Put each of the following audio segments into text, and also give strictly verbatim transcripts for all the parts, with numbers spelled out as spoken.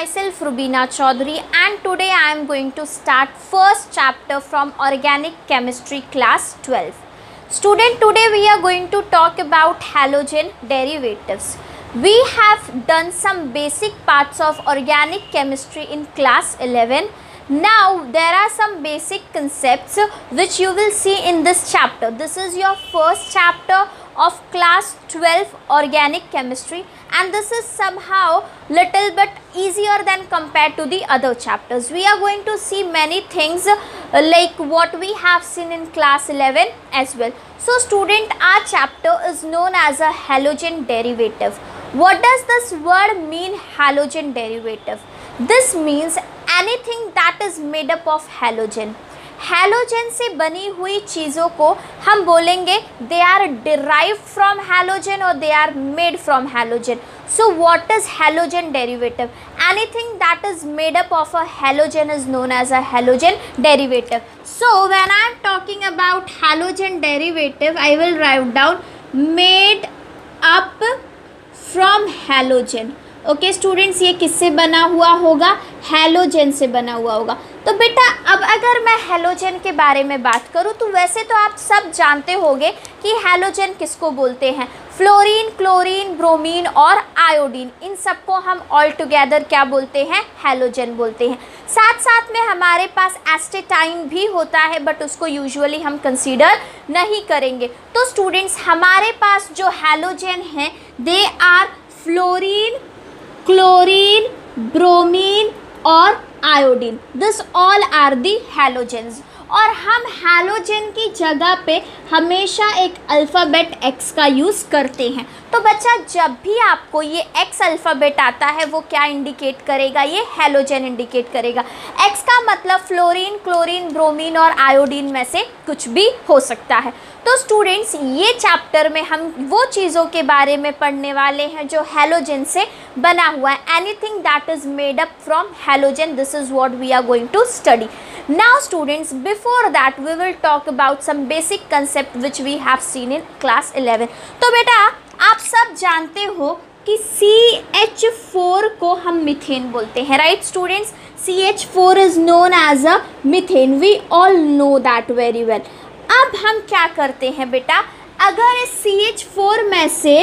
myself Rubina Chaudhary and today I am going to start first chapter from organic chemistry class twelve. Student, today we are going to talk about halogen derivatives. We have done some basic parts of organic chemistry in class eleven. Now there are some basic concepts which you will see in this chapter. This is your first chapter of class twelve organic chemistry, and this is somehow little bit easier than compared to the other chapters. We are going to see many things like what we have seen in class eleven as well. So student, our chapter is known as a halogen derivative. What does this word mean, halogen derivative? This means anything that is made up of halogen. Halogen से बनी हुई चीज़ों को हम बोलेंगे they are derive from halogen और they are made from halogen. So what is halogen derivative? Anything that is made up of a halogen is known as a halogen derivative. So when I am talking about halogen derivative, I will write down made up from halogen. Okay students, ये किससे बना हुआ होगा? Halogen से बना हुआ होगा. तो बेटा अब अगर मैं हैलोजन के बारे में बात करूँ तो वैसे तो आप सब जानते होंगे कि हैलोजन किसको बोलते हैं. फ्लोरीन, क्लोरीन, ब्रोमीन और आयोडीन, इन सबको हम ऑल टुगेदर क्या बोलते हैं? हैलोजन बोलते हैं. साथ साथ में हमारे पास एस्टेटाइन भी होता है, बट उसको यूजुअली हम कंसीडर नहीं करेंगे. तो स्टूडेंट्स, हमारे पास जो हैलोजन हैं they are fluorine, chlorine, bromine और iodine. This all are the halogens. और हम हैलोजन की जगह पे हमेशा एक अल्फ़ाबेट एक्स का यूज़ करते हैं. तो बच्चा, जब भी आपको ये एक्स अल्फ़ाबेट आता है वो क्या इंडिकेट करेगा? ये हैलोजन इंडिकेट करेगा. एक्स का मतलब फ्लोरीन, क्लोरीन, ब्रोमीन और आयोडीन में से कुछ भी हो सकता है. तो स्टूडेंट्स, ये चैप्टर में हम वो चीज़ों के बारे में पढ़ने वाले हैं जो हैलोजन से बना हुआ है. Anything that is made up from halogen, this is what we are going to study. Now students, before that we will talk about some basic concept which we have seen in class eleven. तो बेटा आप सब जानते हो कि सी H four को हम methane बोलते हैं, right students? C H four is known as a methane. We all know that very well. अब हम क्या करते हैं बेटा, अगर इस सी एच फोर में से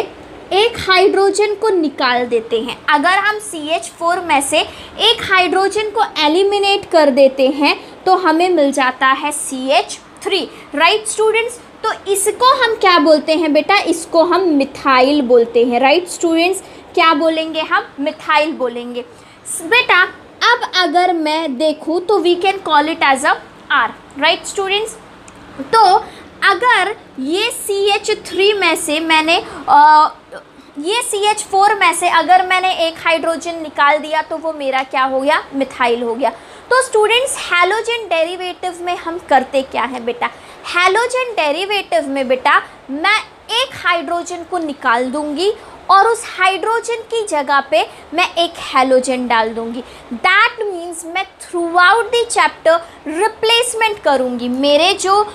एक हाइड्रोजन को निकाल देते हैं, अगर हम सी एच फोर में से एक हाइड्रोजन को एलिमिनेट कर देते हैं तो हमें मिल जाता है C H three, right students? तो इसको हम क्या बोलते हैं बेटा? इसको हम मिथाइल बोलते हैं, राइट स्टूडेंट्स? क्या बोलेंगे हम? मिथाइल बोलेंगे. बेटा अब अगर मैं देखूँ तो we can call it as a R, right students? तो अगर ये सी एच थ्री में से मैंने आ, ये सी एच फोर में से अगर मैंने एक हाइड्रोजन निकाल दिया तो वो मेरा क्या हो गया? मिथाइल हो गया. तो स्टूडेंट्स, हैलोजन डेरिवेटिव में हम करते क्या है बेटा? हैलोजन डेरिवेटिव में बेटा मैं एक हाइड्रोजन को निकाल दूंगी और उस हाइड्रोजन की जगह पे मैं एक हैलोजन डाल दूंगी. दैट मीन्स मैं throughout the chapter replacement करूंगी. मेरे जो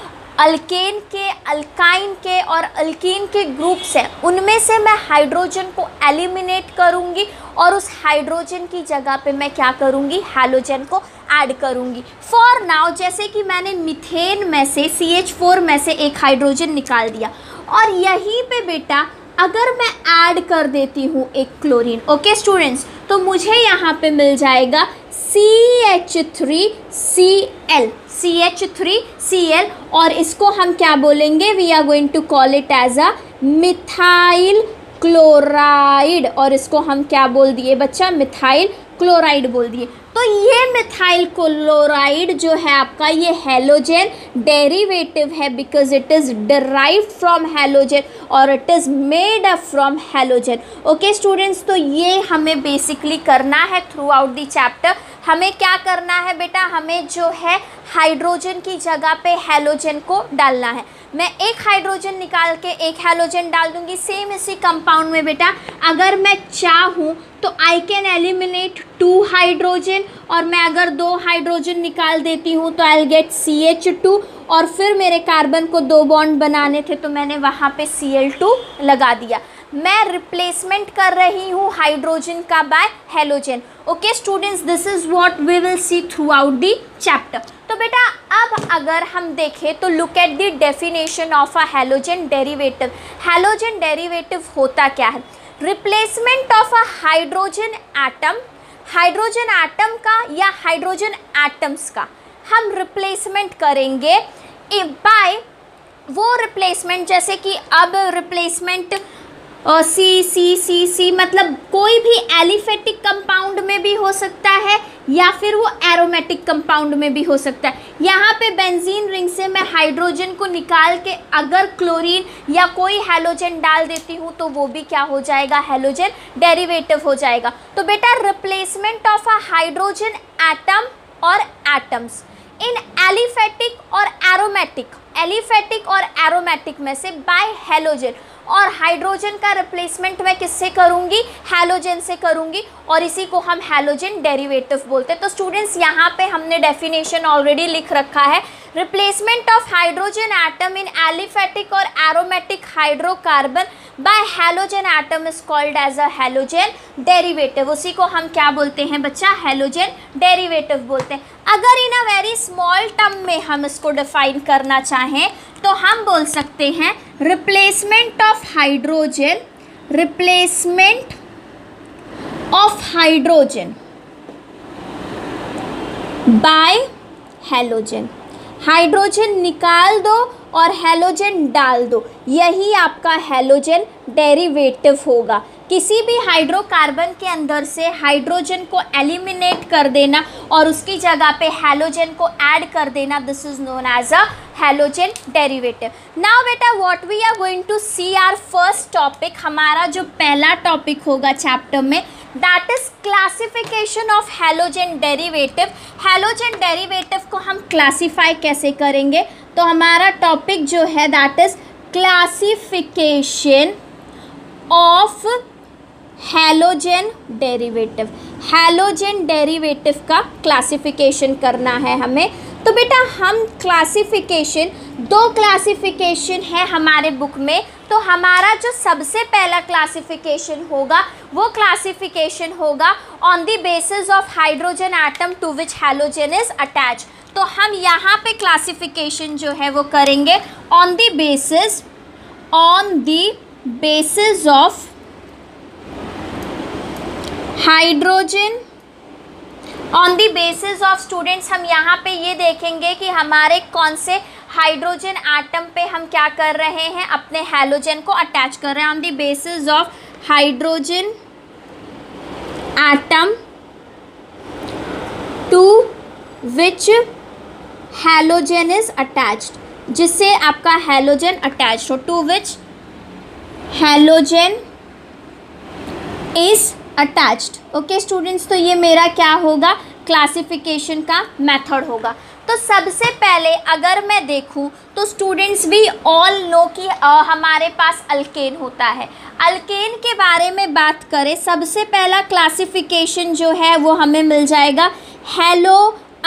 अल्केन के, अल्काइन के और अल्कीन के ग्रुप्स हैं उनमें से मैं हाइड्रोजन को एलिमिनेट करूंगी और उस हाइड्रोजन की जगह पे मैं क्या करूंगी? हैलोजन को ऐड करूंगी. फॉर नाउ, जैसे कि मैंने मीथेन में से सी एच फोर में से एक हाइड्रोजन निकाल दिया और यहीं पे बेटा अगर मैं ऐड कर देती हूँ एक क्लोरीन, ओके स्टूडेंट्स, तो मुझे यहाँ पे मिल जाएगा C H three C L, C H three C L और इसको हम क्या बोलेंगे? We are going to call it as a methyl chloride. और इसको हम क्या बोल दिए बच्चा? मिथाइल क्लोराइड बोल दिए. तो ये मिथाइल क्लोराइड जो है आपका ये हैलोजन डेरिवेटिव है, because it is derived from halogen और it is made up from halogen. Okay students, तो ये हमें बेसिकली करना है थ्रू आउट द चैप्टर. हमें क्या करना है बेटा? हमें जो है हाइड्रोजन की जगह पे हैलोजन को डालना है. मैं एक हाइड्रोजन निकाल के एक हैलोजन डाल दूंगी. सेम इसी कंपाउंड में बेटा अगर मैं चाहूँ तो I can eliminate two hydrogen और मैं अगर दो हाइड्रोजन निकाल देती हूँ तो I will get C H two और फिर मेरे कार्बन को दो बॉन्ड बनाने थे तो मैंने वहाँ पे सी एल टू लगा दिया. मैं रिप्लेसमेंट कर रही हूँ हाइड्रोजन का by halogen. Okay students, this is what we will see throughout the chapter. तो बेटा अब अगर हम देखें तो look at the definition of a halogen derivative. Halogen derivative होता क्या है? Replacement of a hydrogen atom, hydrogen atom का या हाइड्रोजन एटम्स का हम रिप्लेसमेंट करेंगे बाय वो रिप्लेसमेंट, जैसे कि अब रिप्लेसमेंट सी सी सी सी मतलब कोई भी एलिफेटिक कंपाउंड में भी हो सकता है या फिर वो एरोमेटिक कंपाउंड में भी हो सकता है. यहाँ पे बेंजीन रिंग से मैं हाइड्रोजन को निकाल के अगर क्लोरीन या कोई हेलोजन डाल देती हूँ तो वो भी क्या हो जाएगा? हेलोजन डेरिवेटिव हो जाएगा. तो बेटा replacement of a hydrogen atom और एटम्स इन एलिफेटिक और एरोमेटिक, एलिफेटिक और एरोमेटिक में से बाय हेलोजन. और हाइड्रोजन का रिप्लेसमेंट मैं किससे करूंगी? हेलोजन से करूंगी और इसी को हम हेलोजन डेरिवेटिव बोलते हैं. तो स्टूडेंट्स यहाँ पे हमने डेफिनेशन ऑलरेडी लिख रखा है. Replacement of hydrogen atom in aliphatic और aromatic hydrocarbon by halogen atom is called as a halogen derivative. उसी को हम क्या बोलते हैं बच्चा? हेलोजन डेरिवेटिव बोलते हैं. अगर in a very small term में हम इसको डिफाइन करना चाहें तो हम बोल सकते हैं replacement of hydrogen, replacement of hydrogen by halogen. Hydrogen निकाल दो और हेलोजन डाल दो, यही आपका हेलोजन डेरिवेटिव होगा. किसी भी हाइड्रोकार्बन के अंदर से हाइड्रोजन को एलिमिनेट कर देना और उसकी जगह पे हेलोजन को ऐड कर देना, this is known as a halogen derivative. Now बेटा what we are going to see our first topic, हमारा जो पहला टॉपिक होगा चैप्टर में, that is classification of halogen derivative. Halogen derivative को हम क्लासीफाई कैसे करेंगे? तो हमारा टॉपिक जो है that is classification of halogen derivative. Halogen derivative का क्लासिफिकेशन करना है हमें. तो बेटा हम क्लासिफिकेशन, दो क्लासिफिकेशन है हमारे बुक में, तो हमारा जो सबसे पहला क्लासिफिकेशन होगा वो क्लासिफिकेशन होगा on the basis of hydrogen atom to which halogen is attach. तो हम यहाँ पे क्लासिफिकेशन जो है वो करेंगे on the basis on the basis of hydrogen, on the basis of. Students हम यहाँ पे ये देखेंगे कि हमारे कौन से हाइड्रोजन एटम पे हम क्या कर रहे हैं, अपने हेलोजन को अटैच कर रहे हैं. On the basis of hydrogen atom to which halogen is attached, जिससे आपका हेलोजन अटैच्ड हो, to which halogen is attached. Okay students, तो ये मेरा क्या होगा? क्लासिफिकेशन का मेथड होगा. तो सबसे पहले अगर मैं देखूं तो स्टूडेंट्स भी ऑल नो कि हमारे पास अल्केन होता है. अल्केन के बारे में बात करें, सबसे पहला क्लासिफिकेशन जो है वो हमें मिल जाएगा halo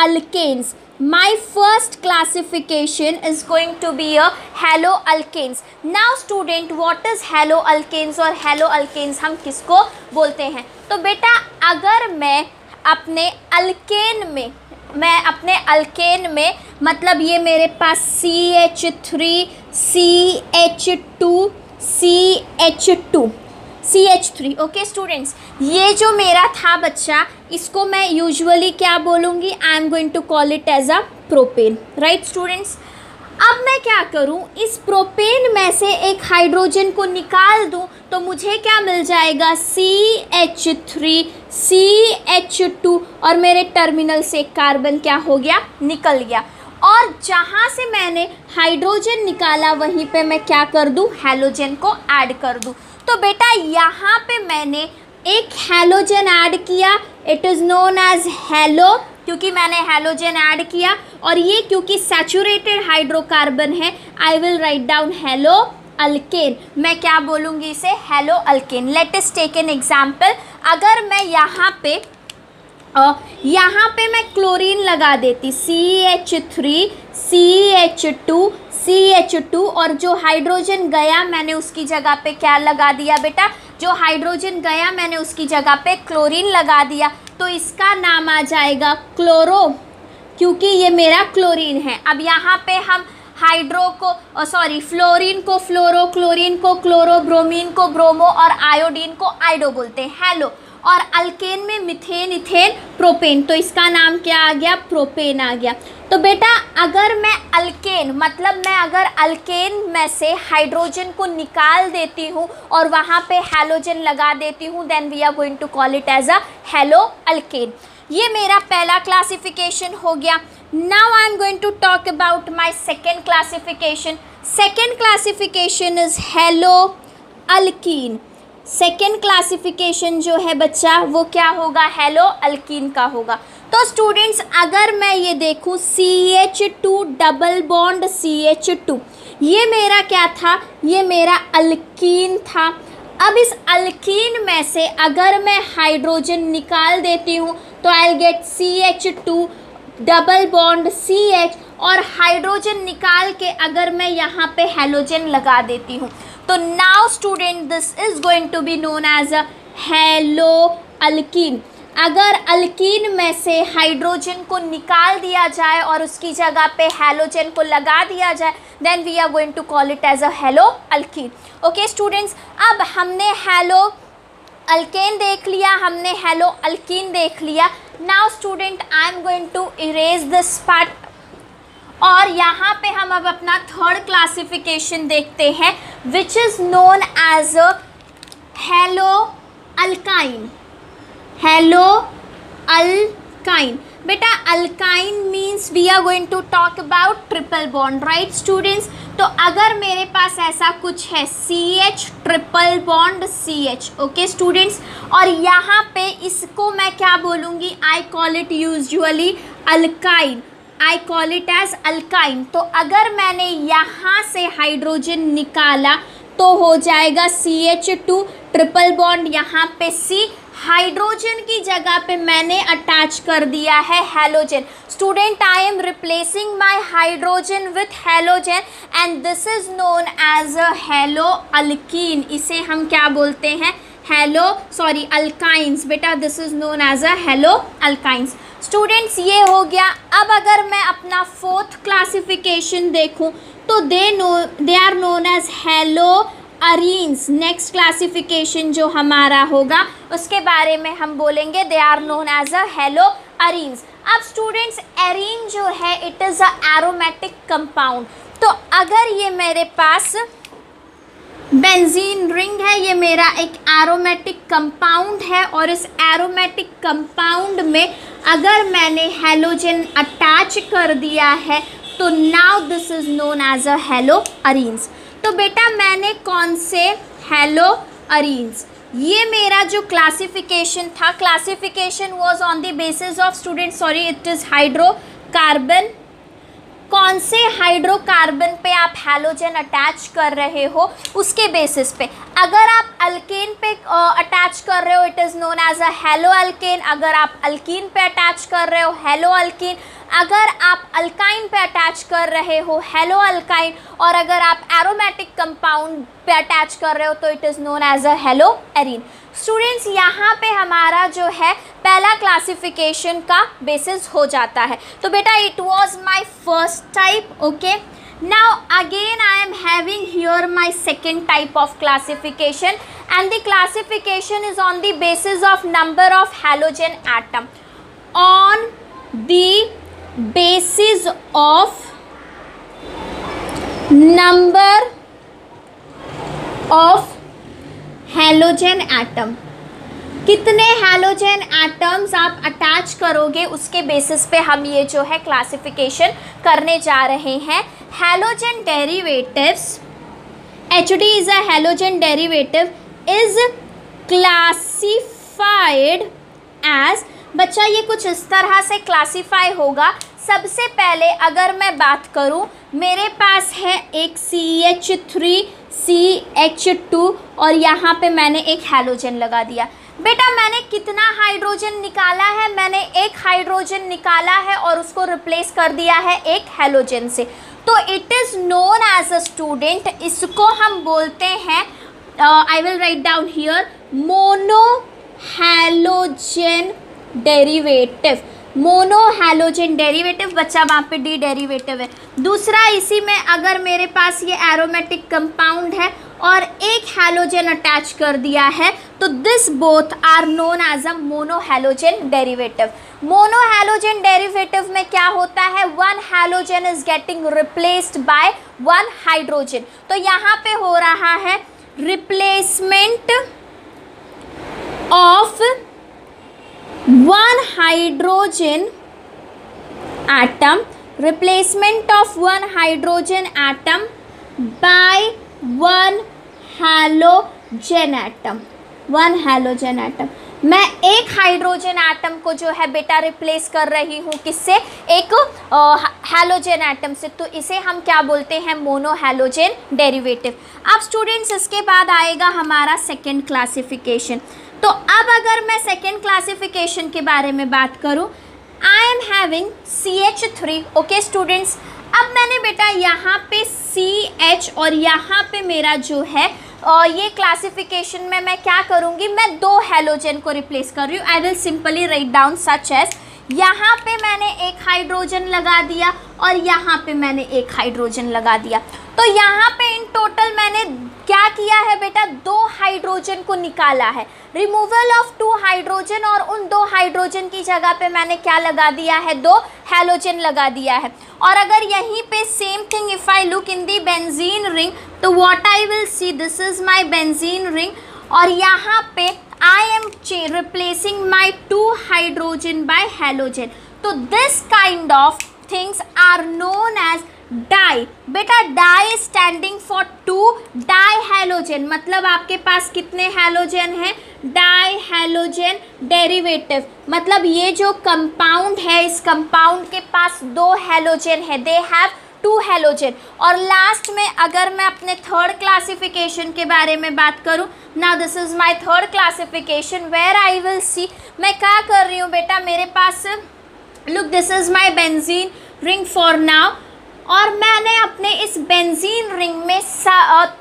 alkanes. My first classification is going to be a haloalkanes. Now student, what is haloalkanes और haloalkanes हम किसको बोलते हैं? तो बेटा अगर मैं अपने अल्केन में, मैं अपने अल्केन में मतलब ये मेरे पास C H three, C H two, C H two, C H three. Okay students, ये जो मेरा था बच्चा, इसको मैं यूजुअली क्या बोलूँगी? I am going to call it as a propane, right students. अब मैं क्या करूँ, इस प्रोपेन में से एक हाइड्रोजन को निकाल दूँ तो मुझे क्या मिल जाएगा? C H three, C H two और मेरे टर्मिनल से एक कार्बन क्या हो गया? निकल गया. और जहाँ से मैंने हाइड्रोजन निकाला वहीं पे मैं क्या कर दूँ? हेलोजन को ऐड कर दूँ. तो बेटा यहाँ पे मैंने एक हेलोजन ऐड किया, it is known as halo, क्योंकि मैंने हेलोजन ऐड किया और ये क्योंकि सैचुरेटेड हाइड्रोकार्बन है, I will write down halo alkane. मैं क्या बोलूँगी इसे? Halo alkane. Let us take an example. अगर मैं यहाँ पे Uh, यहाँ पे मैं क्लोरीन लगा देती, C H three, C H two, C H two, और जो हाइड्रोजन गया मैंने उसकी जगह पे क्या लगा दिया बेटा, जो हाइड्रोजन गया मैंने उसकी जगह पे क्लोरीन लगा दिया, तो इसका नाम आ जाएगा क्लोरो, क्योंकि ये मेरा क्लोरीन है। अब यहाँ पे हम हाइड्रो को सॉरी फ्लोरीन को फ्लोरो, क्लोरीन को क्लोरो, ब्रोमीन को ब्रोमो और आयोडीन को आइडो बोलते हैं, हैलो। और अल्केन में मिथेन, इथेन, प्रोपेन, तो इसका नाम क्या आ गया, प्रोपेन आ गया। तो बेटा अगर मैं अल्केन मतलब मैं अगर अल्केन में से हाइड्रोजन को निकाल देती हूँ और वहाँ पे हैलोजन लगा देती हूँ, then we are going to call it as a halo alkane. ये मेरा पहला क्लासिफिकेशन हो गया। Now I am going to talk about my second classification. Second classification is halo alkene. Second classification जो है बच्चा वो क्या होगा, हैलो अल्कीन का होगा। तो स्टूडेंट्स अगर मैं ये देखूँ C H two double bond C H two, ये मेरा क्या था, ये मेरा अल्कीन था। अब इस अल्कीन में से अगर मैं हाइड्रोजन निकाल देती हूँ तो I will get C H two double bond C H, और हाइड्रोजन निकाल के अगर मैं यहाँ पे हैलोजन लगा देती हूँ, तो now student this is going to be known as a halo alkene. अगर अल्कीन में से हाइड्रोजन को निकाल दिया जाए और उसकी जगह पे हैलोजन को लगा दिया जाए, then we are going to call it as a halo alkene. Okay students, अब हमने हैलो अल्केन देख लिया, हमने हैलो अल्कीन देख लिया। Now student I am going to erase this part, और यहाँ पे हम अब अपना थर्ड क्लासिफिकेशन देखते हैं which is known as a halo alkyne. Halo alkyne, बेटा alkyne means we are going to talk about triple bond, right students. तो अगर मेरे पास ऐसा कुछ है C H triple bond C H, okay students, और यहाँ पे इसको मैं क्या बोलूँगी, I call it usually alkyne, I call it as alkyne. तो अगर मैंने यहाँ से हाइड्रोजन निकाला तो हो जाएगा C H two triple bond, यहाँ पे सी, हाइड्रोजन की जगह पे मैंने अटैच कर दिया है halogen. Student I am replacing my hydrogen with halogen, and this is known as a halo alkene. इसे हम क्या बोलते हैं, हैलो सॉरी अल्काइंस, बेटा this is known as a halo alkynes. Students ये हो गया। अब अगर मैं अपना फोर्थ क्लासिफिकेशन देखूं तो they know they are known as haloarenes. Next classification जो हमारा होगा उसके बारे में हम बोलेंगे, they are known as a hello arenes. अब स्टूडेंट्स एरीन जो है it is a aromatic compound. तो अगर ये मेरे पास बेंजीन रिंग है, ये मेरा एक एरोमेटिक कंपाउंड है, और इस एरोमेटिक कंपाउंड में अगर मैंने हैलोजन अटैच कर दिया है तो now this is known as a hello arenes. तो बेटा मैंने कौन से, हैलो अरीन्स। ये मेरा जो क्लासिफिकेशन था, classification was on the basis of student sorry it is hydrocarbon, कौन से हाइड्रोकार्बन पे आप हैलोजन अटैच कर रहे हो उसके बेसिस पे। अगर आप अल्केन पे अटैच कर रहे हो it is known as a halo alkane, अगर आप अल्कीन पे अटैच कर रहे हो हैलो अल्कीन, अगर आप अल्काइन पे अटैच कर रहे हो हैलो अल्काइन, और अगर आप एरोमेटिक कंपाउंड पे अटैच कर रहे हो तो it is known as a halo arene. Students यहाँ पे हमारा जो है पहला क्लासिफिकेशन का बेसिस हो जाता है। तो बेटा it was my first type. Okay now again I am having here my second type of classification, and the classification is on the basis of number of halogen atom. On the basis of number of halogen atom, कितने halogen atoms आप attach करोगे उसके basis पे हम ये जो है classification करने जा रहे हैं। Halogen derivatives, H D is a halogen derivative, is classified as, बच्चा ये कुछ इस तरह से क्लासिफाई होगा। सबसे पहले अगर मैं बात करूँ, मेरे पास है एक C H three, C H two, और यहाँ पे मैंने एक हैलोजन लगा दिया। बेटा मैंने कितना हाइड्रोजन निकाला है, मैंने एक हाइड्रोजन निकाला है और उसको रिप्लेस कर दिया है एक हैलोजन से। तो it is known as a student, इसको हम बोलते हैं, I will write down here, mono halogen derivative. Mono halogen derivative, बच्चा वहाँ पे डी डेरिवेटिव है। दूसरा, इसी में अगर मेरे पास ये एरोमेटिक कंपाउंड है और एक हैलोजन अटैच कर दिया है तो this both are known as a mono halogen derivative. Mono halogen derivative में क्या होता है, one halogen is getting replaced by one hydrogen. तो यहाँ पे हो रहा है replacement of one hydrogen atom, replacement of one hydrogen atom by one halogen atom. One halogen atom, मैं एक हाइड्रोजन एटम को जो है बेटा रिप्लेस कर रही हूँ किससे, एक हैलोजन एटम से, तो इसे हम क्या बोलते हैं, मोनो हैलोजन डेरिवेटिव। अब स्टूडेंट्स इसके बाद आएगा हमारा सेकेंड क्लासिफिकेशन। तो अब अगर मैं सेकेंड क्लासिफिकेशन के बारे में बात करूँ, I am having C H three. Okay students, अब मैंने बेटा यहाँ पे सी एच और यहाँ पे मेरा जो है और ये क्लासिफिकेशन में मैं क्या करूँगी, मैं दो हैलोजन को रिप्लेस कर रही हूँ। I will simply write down such as, यहाँ पे मैंने एक हाइड्रोजन लगा दिया और यहाँ पे मैंने एक हाइड्रोजन लगा दिया। तो यहाँ पे इन टोटल मैंने क्या किया है बेटा, दो हाइड्रोजन को निकाला है, रिमूवल ऑफ टू हाइड्रोजन, और उन दो हाइड्रोजन की जगह पे मैंने क्या लगा दिया है, दो हैलोजन लगा दिया है। और अगर यहीं पे same thing if I look in the benzene ring, तो what I will see, this is my benzene ring, और यहाँ पे I am replacing my two hydrogen by halogen. तो this kind of things are known as di. बेटा di standing for two di halogen, मतलब आपके पास कितने halogen हैं, die halogen derivative, मतलब ये जो कंपाउंड है इस कंपाउंड के पास दो हैलोजन है, दे हैव टू हैलोजन। और लास्ट में अगर मैं अपने थर्ड क्लासिफिकेशन के बारे में बात करूं, now this is my third classification where I will see, मैं क्या कर रही हूं बेटा, मेरे पास look this is my benzene ring for now, और मैंने अपने इस बेंजीन रिंग में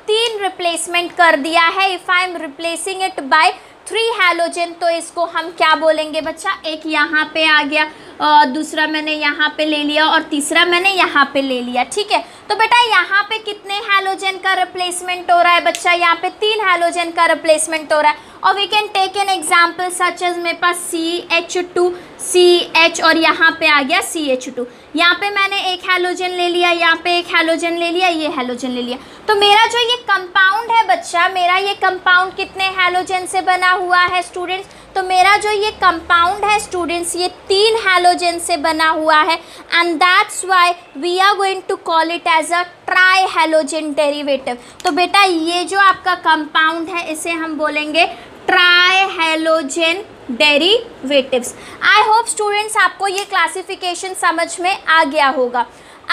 तीन रिप्लेसमेंट कर दिया है। If I am replacing it by three halogen, तो इसको हम क्या बोलेंगे बच्चा, एक यहाँ पे आ गया, और दूसरा मैंने यहाँ पे ले लिया और तीसरा मैंने यहाँ पे ले लिया, ठीक है। तो बेटा यहाँ पे कितने हैलोजन का रिप्लेसमेंट हो रहा है बच्चा, यहाँ पे तीन हैलोजन का रिप्लेसमेंट हो रहा है। और we can take an example such as, मेरे पास C H two, C H और यहाँ पे आ गया सी एच टू, यहाँ पे मैंने एक हैलोजन ले लिया, यहाँ पे एक हैलोजन ले लिया, ये हैलोजन ले लिया। तो मेरा जो ये कंपाउंड है बच्चा, मेरा ये कंपाउंड कितने हैलोजन से बना हुआ है स्टूडेंट्स, तो मेरा जो ये कंपाउंड है स्टूडेंट्स ये तीन हैलोजन से बना हुआ है, and that's why we are going to call it as a tri halogen derivative. तो बेटा ये जो आपका कंपाउंड है इसे हम बोलेंगे tri halogen derivatives. I hope students आपको ये क्लासिफिकेशन समझ में आ गया होगा।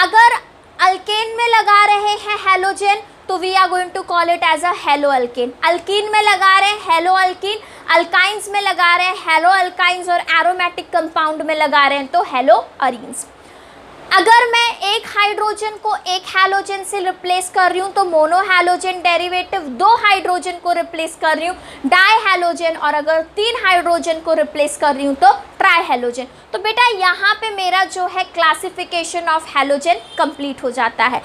अगर अल्केन में लगा रहे हैं हैलोजन तो we are going to call it as a halo alkane, alkene में लगा रहे हैं हेलो अल्कीन, अल्काइंस में लगा रहे हैं हेलो अल्काइंस, और एरोमेटिक कंपाउंड में लगा रहे हैं तो हेलो अरीन्स। अगर मैं एक हाइड्रोजन को एक हैलोजन से रिप्लेस कर रही हूँ तो मोनो हैलोजन डेरिवेटिव, दो हाइड्रोजन को रिप्लेस कर रही हूँ डाई हैलोजन, और अगर तीन हाइड्रोजन को रिप्लेस कर रही हूँ तो ट्राई हैलोजन। तो बेटा यहाँ पे मेरा जो है क्लासिफिकेशन ऑफ हैलोजन कंप्लीट हो जाता है।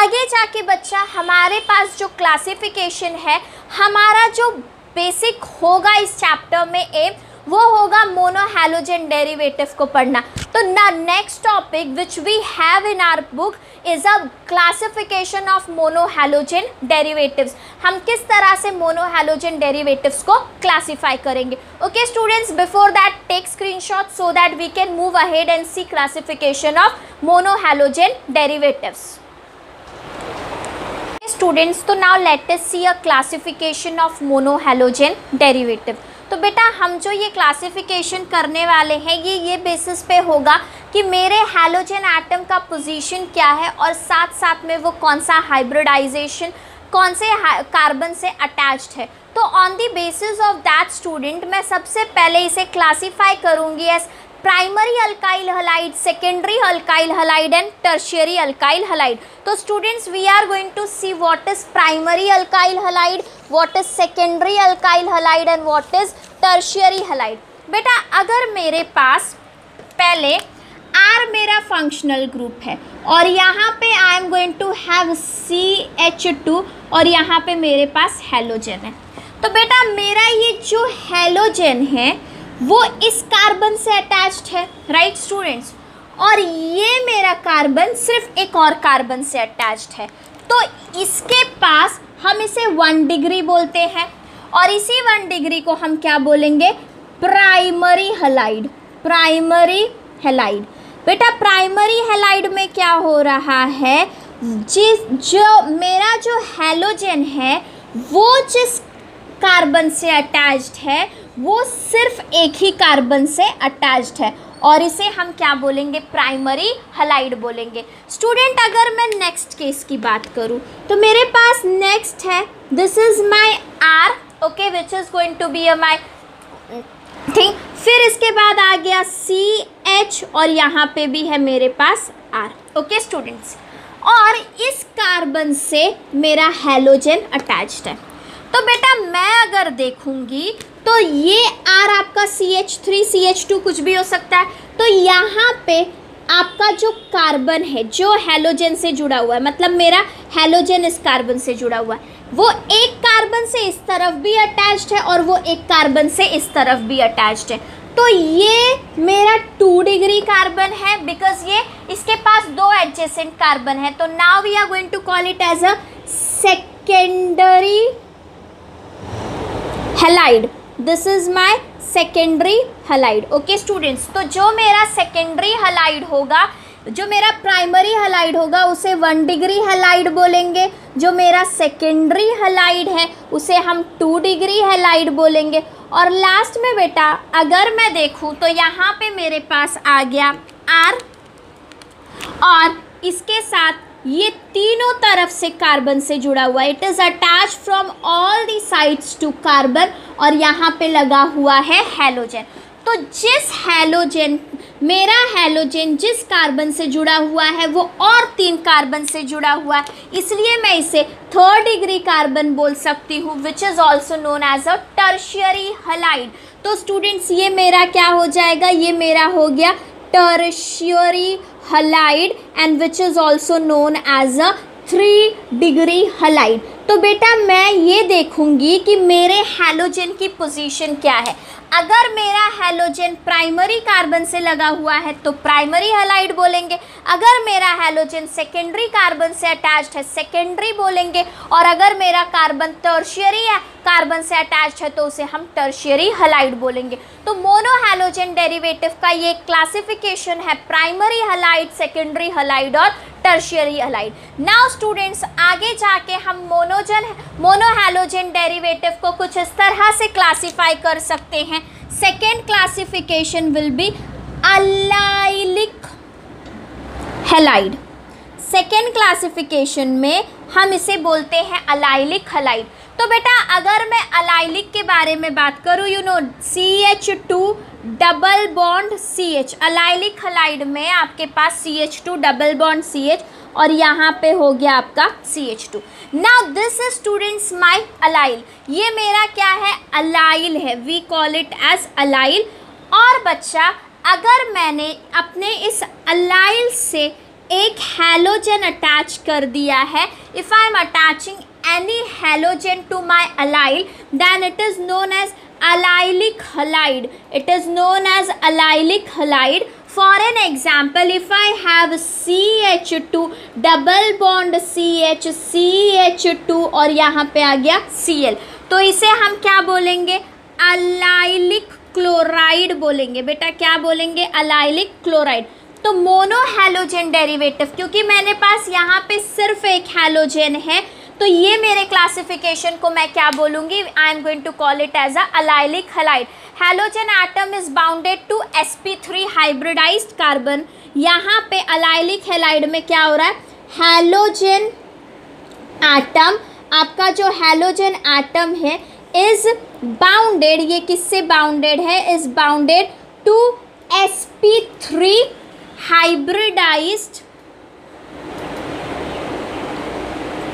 आगे जाके बच्चा हमारे पास जो क्लासिफिकेशन है, हमारा जो बेसिक होगा इस चैप्टर में एम, वो होगा मोनो हैलोजन डेरिवेटिव को पढ़ना। तो ना next topic which we have in our book is a classification of mono halogen derivatives. हम किस तरह से मोनो हैलोजन डेरिवेटिव्स को क्लासीफाई करेंगे। Okay students, before that take screenshot so that we can move ahead and see classification of mono halogen derivatives. Students तो now let us see a classification of mono halogen derivative. तो बेटा हम जो ये classification करने वाले हैं ये ये बेसिस पे होगा कि मेरे हैलोजन एटम का पोजीशन क्या है और साथ साथ में वो कौन सा हाइब्रिडाइजेशन, कौन से कार्बन से अटैच्ड है। तो on the basis of that student मैं सबसे पहले इसे क्लासीफाई करूँगी as primary alkyl halide, secondary alkyl halide and tertiary alkyl halide. तो students we are going to see what is primary alkyl halide, what is secondary alkyl halide and what is tertiary halide. बेटा अगर मेरे पास पहले R मेरा functional group है और यहाँ पे I am going to have C H two और यहाँ पे मेरे पास हेलोजन है. तो बेटा मेरा ये जो हेलोजन है वो इस कार्बन से अटैच्ड है, राइट स्टूडेंट्स, और ये मेरा कार्बन सिर्फ एक और कार्बन से अटैच्ड है. तो इसके पास हम इसे वन डिग्री बोलते हैं और इसी वन डिग्री को हम क्या बोलेंगे, प्राइमरी हैलाइड, प्राइमरी हैलाइड. बेटा प्राइमरी हैलाइड में क्या हो रहा है, जिस जो मेरा जो हेलोजन है वो जिस कार्बन से अटैच्ड है वो सिर्फ एक ही कार्बन से अटैच्ड है और इसे हम क्या बोलेंगे, प्राइमरी हैलाइड बोलेंगे. स्टूडेंट अगर मैं नेक्स्ट केस की बात करूं तो मेरे पास नेक्स्ट है, this is my R, okay, which is going to be a my thing. फिर इसके बाद आ गया सी एच और यहाँ पे भी है मेरे पास आर, ओके स्टूडेंट्स, और इस कार्बन से मेरा हेलोजन अटैच्ड है. तो बेटा मैं अगर देखूंगी तो ये आर आपका C H three C H two कुछ भी हो सकता है. तो यहाँ पे आपका जो कार्बन है जो हेलोजन से जुड़ा हुआ है, मतलब मेरा हेलोजन इस कार्बन से जुड़ा हुआ है, वो एक कार्बन से इस तरफ भी अटैच्ड है और वो एक कार्बन से इस तरफ भी अटैच्ड है. तो ये मेरा टू डिग्री कार्बन है बिकॉज ये इसके पास दो एडजेसेंट कार्बन है. तो now we are going to call it as a secondary halide. This is my secondary halide, okay students. तो जो मेरा सेकेंडरी हैलाइड होगा, जो मेरा प्राइमरी हैलाइड होगा उसे वन डिग्री हैलाइड बोलेंगे, जो मेरा सेकेंडरी हैलाइड है उसे हम टू डिग्री हैलाइड बोलेंगे. और लास्ट में बेटा अगर मैं देखूं तो यहाँ पे मेरे पास आ गया आर और इसके साथ ये तीनों तरफ से कार्बन से जुड़ा हुआ, it is attach from all the sides to carbon, और यहाँ पे लगा हुआ है हेलोजन. तो जिस हेलोजन, मेरा हेलोजन जिस कार्बन से जुड़ा हुआ है वो और तीन कार्बन से जुड़ा हुआ है, इसलिए मैं इसे थर्ड डिग्री कार्बन बोल सकती हूँ, which is also known as a tertiary halide. तो स्टूडेंट्स ये मेरा क्या हो जाएगा, ये मेरा हो गया tertiary halide and which is also known as a three degree halide. तो बेटा मैं ये देखूंगी कि मेरे हेलोजन की पोजीशन क्या है. अगर मेरा हेलोजन प्राइमरी कार्बन से लगा हुआ है तो प्राइमरी हैलाइड बोलेंगे, अगर मेरा हेलोजन सेकेंडरी कार्बन से अटैच्ड है सेकेंडरी बोलेंगे, और अगर मेरा कार्बन टर्शियरी है कार्बन से अटैच्ड है तो उसे हम टर्शियरी हैलाइड बोलेंगे. तो मोनो हेलोजन डेरिवेटिव का ये क्लासिफिकेशन है, प्राइमरी हैलाइड, सेकेंडरी हैलाइड और टर्शियरी हैलाइड. नाउ स्टूडेंट्स आगे जाके हम मोनोजन मोनो हेलोजन डेरिवेटिव को कुछ इस तरह से क्लासिफाई कर सकते हैं. Second classification will be allylic halide. Second classification में हम इसे बोलते हैं अलाइलिक हैलाइड. तो बेटा अगर मैं अलाइलिक के बारे में बात करूँ, you know C H two double bond C H, allylic halide में आपके पास C H two double bond C H और यहाँ पे हो गया आपका C H two. Now this is students my allyl, ये मेरा क्या है, अलाइल है, we call it as allyl. और बच्चा अगर मैंने अपने इस अलाइल से एक हेलोजन अटैच कर दिया है, if I am attaching any halogen to my allyl then it is known as allylic halide, it is known as allylic halide. For an example, if I have C H two double bond C H C H two और यहाँ पे आ गया सी L, तो इसे हम क्या बोलेंगे, अलाइलिक क्लोराइड बोलेंगे. बेटा क्या बोलेंगे, अलाइलिक क्लोराइड. तो मोनो हेलोजन डेरिवेटिव, क्योंकि मेरे पास यहाँ पे सिर्फ एक हेलोजन है, तो ये मेरे क्लासिफिकेशन को मैं क्या बोलूँगी, I am going to call it as a allylic halide. Halogen atom is bounded to S P three hybridized carbon. यहाँ पे अलाइलिक हैलाइड में क्या हो रहा है, हेलोजन एटम, आपका जो हेलोजन एटम है इज़ बाउंडेड, ये किससे बाउंडेड है, is bounded to sp3 hybridized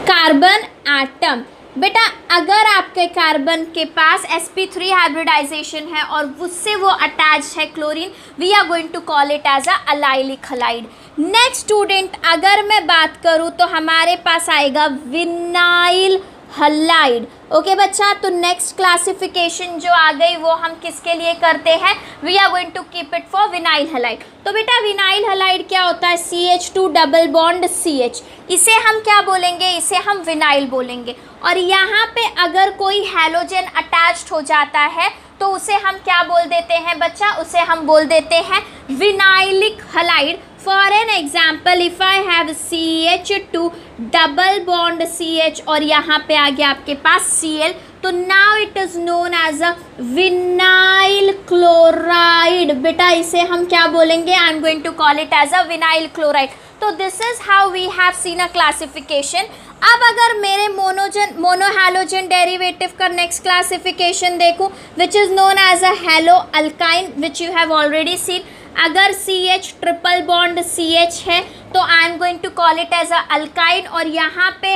carbon atom. बेटा अगर आपके कार्बन के पास sp3 हाइब्रिडाइजेशन है और उससे वो अटैच है chlorine, we are going to call it as a allylic halide. Next student अगर मैं बात करूँ तो हमारे पास आएगा विनाइल हलाइड। ओके बच्चा, तो नेक्स्ट क्लासिफिकेशन जो आ गई वो हम किसके लिए करते हैं, we are going to keep it for vinyl halide. तो बेटा विनाइल हलाइड क्या होता है, C H two double bond C H, इसे हम क्या बोलेंगे, इसे हम विनाइल बोलेंगे। और यहाँ पे अगर कोई हैलोजन अटैच्ड हो जाता है तो उसे हम क्या बोल देते हैं बच्चा, उसे हम बोल देते हैं vinylic halide. For an example if I have C H two double bond C H और यहाँ पे आ गया आपके पास सी एल, तो now it is known as a vinyl chloride. बेटा इसे हम क्या बोलेंगे, I am going to call it as a vinyl chloride. तो this is how we have seen a classification. अब अगर मेरे मोनोजन मोनो हैलोजन डेरिवेटिव का नेक्स्ट क्लासिफिकेशन देखूँ, which is known as a halo alkyne, which you have already seen. अगर C H triple bond C H है तो I am going to call it as a alkyne, और यहाँ पे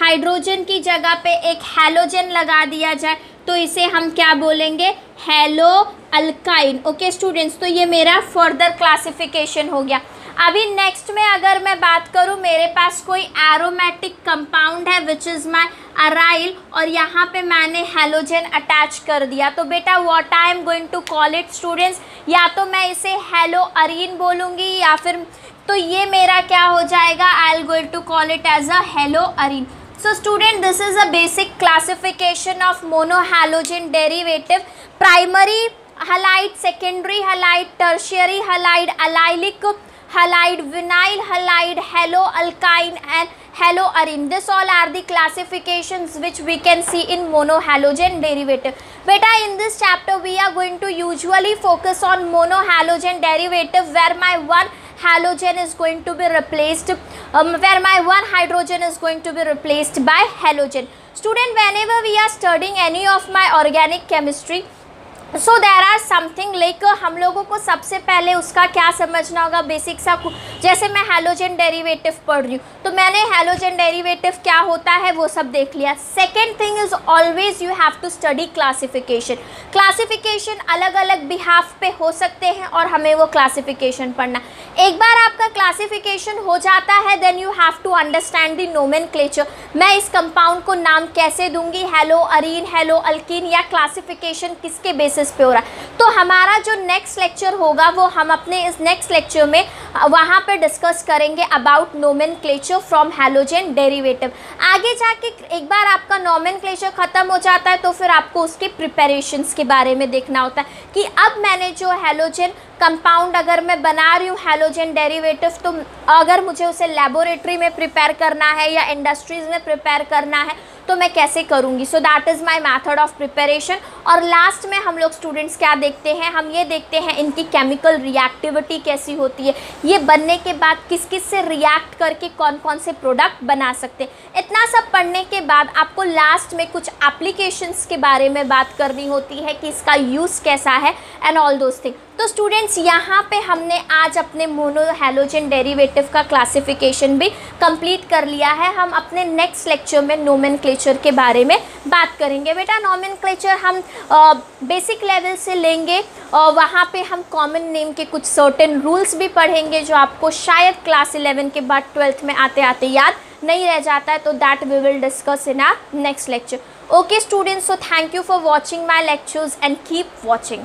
hydrogen की जगह पे एक हैलोजन लगा दिया जाए तो इसे हम क्या बोलेंगे, हैलो अल्काइन। ओके स्टूडेंट्स, तो ये मेरा फर्दर क्लासिफिकेशन हो गया। अभी नेक्स्ट में अगर मैं बात करूँ, मेरे पास कोई एरोमेटिक कंपाउंड है विच इज़ माई अराइल, और यहाँ पे मैंने हैलोजन अटैच कर दिया, तो बेटा what I am going to call it students, या तो मैं इसे हैलो अरीन बोलूँगी या फिर तो ये मेरा क्या हो जाएगा, I'll going to call it as a halo arene. So student this is a basic classification of mono halogen derivative, primary halide, secondary halide, tertiary halide, allylic halide, vinyl halide, halo alkyne and halo arene. This all are the classifications which we can see in mono halogen derivative. Beta, in this chapter we are going to usually focus on mono halogen derivative where my one halogen is going to be replaced um, where my one hydrogen is going to be replaced by halogen. Student, whenever we are studying any of my organic chemistry, so there are something like हम लोगों को सबसे पहले उसका क्या समझना होगा, basic सा। जैसे मैं हैलोजन डेरिवेटिव पढ़ रही हूँ तो मैंने हैलोजन डेरिवेटिव क्या होता है वो सब देख लिया। Second thing is always you have to study classification. Classification अलग अलग बिहाफ पे हो सकते हैं और हमें वो क्लासिफिकेशन पढ़ना। एक बार आपका क्लासिफिकेशन हो जाता है then you have to understand the nomenclature. मैं इस कंपाउंड को नाम कैसे दूंगी, हैलो अरीन, हैलो अल्किन, या क्लासिफिकेशन किसके बेसिस पे हो रहा है। तो हमारा जो नेक्स्ट लेक्चर होगा वो हम अपने इस नेक्स्ट लेक्चर में वहाँ पे डिस्कस करेंगे about nomenclature from halogen derivative. आगे जाके एक बार आपका नोमेनक्लेचर ख़त्म हो जाता है तो फिर आपको उसके प्रिपरेशंस के बारे में देखना होता है कि अब मैंने जो हैलोजन कंपाउंड अगर मैं बना रही हूँ हैलोजन डेरिवेटिव, तो अगर मुझे उसे लेबोरेटरी में प्रिपेयर करना है या इंडस्ट्रीज़ में प्रिपेयर करना है तो मैं कैसे करूँगी। So that is my method of preparation. और लास्ट में हम लोग स्टूडेंट्स क्या देखते हैं, हम ये देखते हैं इनकी केमिकल रिएक्टिविटी कैसी होती है, ये बनने के बाद किस किस से रिएक्ट करके कौन कौन से प्रोडक्ट बना सकते हैं। इतना सब पढ़ने के बाद आपको लास्ट में कुछ एप्लीकेशंस के बारे में बात करनी होती है कि इसका यूज़ कैसा है एंड ऑल दोज थिंग। तो स्टूडेंट्स यहाँ पे हमने आज अपने मोनो हैलोजन डेरिवेटिव का क्लासिफिकेशन भी कंप्लीट कर लिया है। हम अपने नेक्स्ट लेक्चर में नोमेनक्लेचर के बारे में बात करेंगे। बेटा नोमेनक्लेचर हम आ, बेसिक लेवल से लेंगे और वहाँ पे हम कॉमन नेम के कुछ सर्टेन रूल्स भी पढ़ेंगे जो आपको शायद क्लास इलेवन के बाद ट्वेल्थ में आते आते याद नहीं रह जाता है, तो that we will discuss in our next lecture. Okay students, so thank you for watching my lectures and keep watching.